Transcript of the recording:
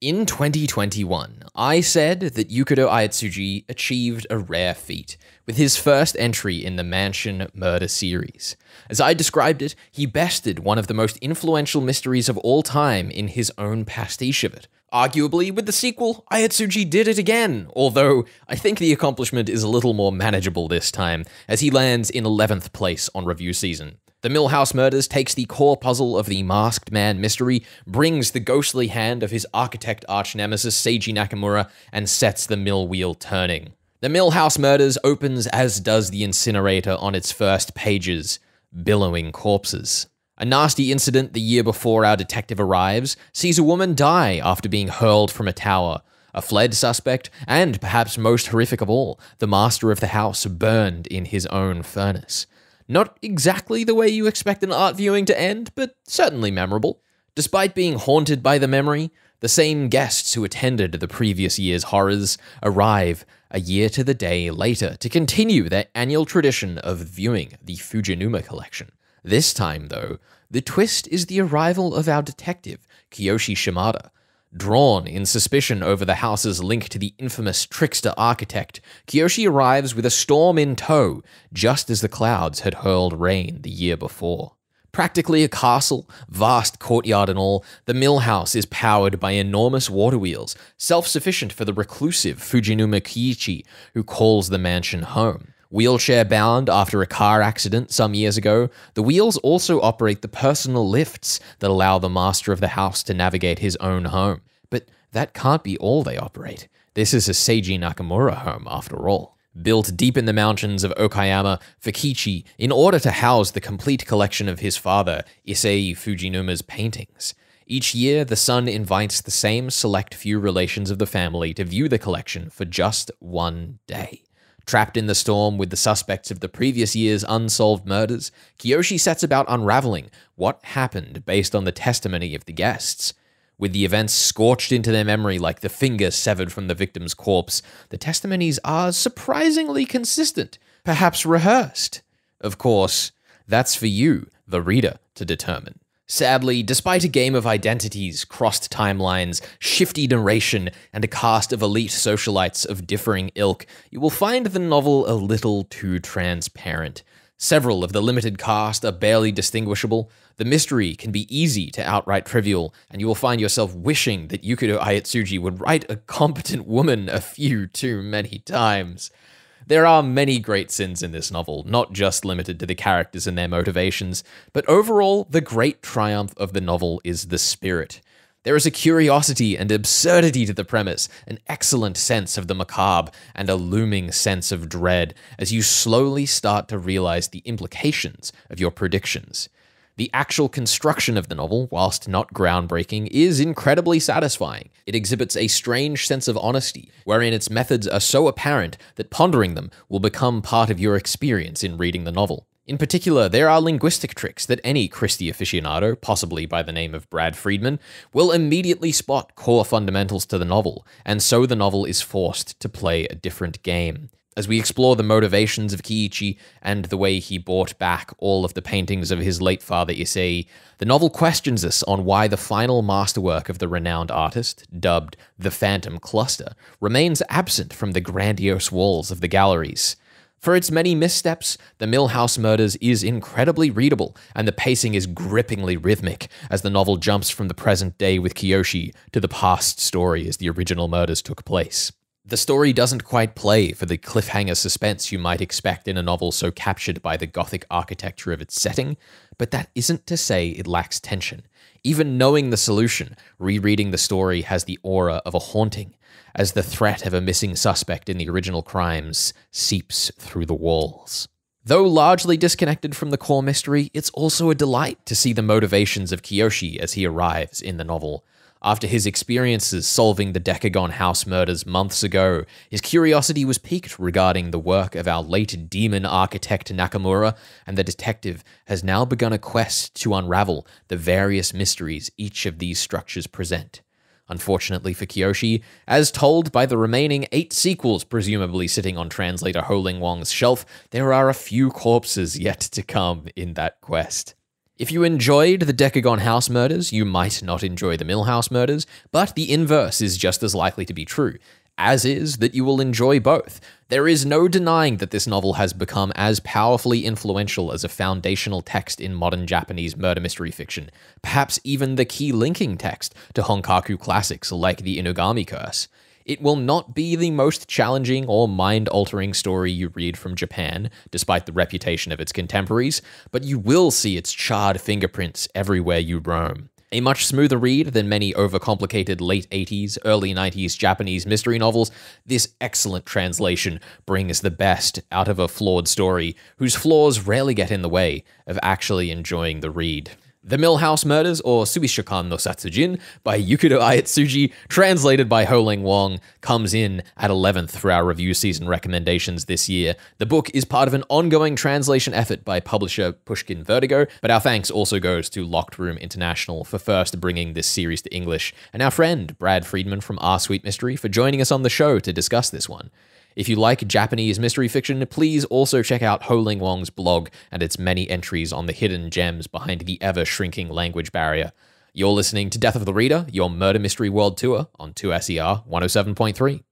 In 2021, I said that Yukito Ayatsuji achieved a rare feat with his first entry in the Mansion Murder series. As I described it, he bested one of the most influential mysteries of all time in his own pastiche of it. Arguably, with the sequel, Ayatsuji did it again, although I think the accomplishment is a little more manageable this time, as he lands in 11th place on review season. The Mill House Murders takes the core puzzle of the Masked Man mystery, brings the ghostly hand of his architect arch-nemesis Seiji Nakamura, and sets the mill wheel turning. The Mill House Murders opens as does the incinerator on its first pages, billowing corpses. A nasty incident the year before our detective arrives sees a woman die after being hurled from a tower. A fled suspect, and perhaps most horrific of all, the master of the house burned in his own furnace. Not exactly the way you expect an art viewing to end, but certainly memorable. Despite being haunted by the memory, the same guests who attended the previous year's horrors arrive a year to the day later to continue their annual tradition of viewing the Fujinuma collection. This time, though, the twist is the arrival of our detective, Kiyoshi Shimada. Drawn in suspicion over the house's link to the infamous trickster architect, Kiyoshi arrives with a storm in tow, just as the clouds had hurled rain the year before. Practically a castle, vast courtyard and all, the mill house is powered by enormous water wheels, self-sufficient for the reclusive Fujinuma Kiichi, who calls the mansion home. Wheelchair-bound after a car accident some years ago, the wheels also operate the personal lifts that allow the master of the house to navigate his own home. But that can't be all they operate. This is a Seiji Nakamura home, after all. Built deep in the mountains of Okayama, Kiichi, in order to house the complete collection of his father, Issei Fujinuma's paintings. Each year, the son invites the same select few relations of the family to view the collection for just one day. Trapped in the storm with the suspects of the previous year's unsolved murders, Kiyoshi sets about unraveling what happened based on the testimony of the guests. With the events scorched into their memory like the finger severed from the victim's corpse, the testimonies are surprisingly consistent, perhaps rehearsed. Of course, that's for you, the reader, to determine. Sadly, despite a game of identities, crossed timelines, shifty narration, and a cast of elite socialites of differing ilk, you will find the novel a little too transparent. Several of the limited cast are barely distinguishable, the mystery can be easy to outright trivial, and you will find yourself wishing that Yukito Ayatsuji would write a competent woman a few too many times. There are many great sins in this novel, not just limited to the characters and their motivations, but overall, the great triumph of the novel is the spirit. There is a curiosity and absurdity to the premise, an excellent sense of the macabre, and a looming sense of dread as you slowly start to realize the implications of your predictions. The actual construction of the novel, whilst not groundbreaking, is incredibly satisfying. It exhibits a strange sense of honesty, wherein its methods are so apparent that pondering them will become part of your experience in reading the novel. In particular, there are linguistic tricks that any Christie aficionado, possibly by the name of Brad Friedman, will immediately spot core fundamentals to the novel, and so the novel is forced to play a different game. As we explore the motivations of Kiichi and the way he bought back all of the paintings of his late father Issei, the novel questions us on why the final masterwork of the renowned artist, dubbed The Phantom Cluster, remains absent from the grandiose walls of the galleries. For its many missteps, The Mill House Murders is incredibly readable, and the pacing is grippingly rhythmic as the novel jumps from the present day with Kiyoshi to the past story as the original murders took place. The story doesn't quite play for the cliffhanger suspense you might expect in a novel so captured by the gothic architecture of its setting, but that isn't to say it lacks tension. Even knowing the solution, rereading the story has the aura of a haunting, as the threat of a missing suspect in the original crimes seeps through the walls. Though largely disconnected from the core mystery, it's also a delight to see the motivations of Kiyoshi as he arrives in the novel. After his experiences solving the Decagon House Murders months ago, his curiosity was piqued regarding the work of our late demon architect Nakamura, and the detective has now begun a quest to unravel the various mysteries each of these structures present. Unfortunately for Kiyoshi, as told by the remaining 8 sequels presumably sitting on translator Ho Ling Wong's shelf, there are a few corpses yet to come in that quest. If you enjoyed the Decagon House Murders, you might not enjoy the Mill House Murders, but the inverse is just as likely to be true, as is that you will enjoy both. There is no denying that this novel has become as powerfully influential as a foundational text in modern Japanese murder mystery fiction, perhaps even the key linking text to Honkaku classics like the Inugami Curse. It will not be the most challenging or mind-altering story you read from Japan, despite the reputation of its contemporaries, but you will see its charred fingerprints everywhere you roam. A much smoother read than many overcomplicated late 80s, early 90s Japanese mystery novels, this excellent translation brings the best out of a flawed story, whose flaws rarely get in the way of actually enjoying the read. The Mill House Murders, or Subishokan no Satsujin, by Yukito Ayatsuji, translated by Ho Ling Wong, comes in at 11th for our review season recommendations this year. The book is part of an ongoing translation effort by publisher Pushkin Vertigo, but our thanks also goes to Locked Room International for first bringing this series to English, and our friend Brad Friedman from Our Sweet Mystery for joining us on the show to discuss this one. If you like Japanese mystery fiction, please also check out Ho Ling Wong's blog and its many entries on the hidden gems behind the ever-shrinking language barrier. You're listening to Death of the Reader, your murder mystery world tour on 2SER 107.3.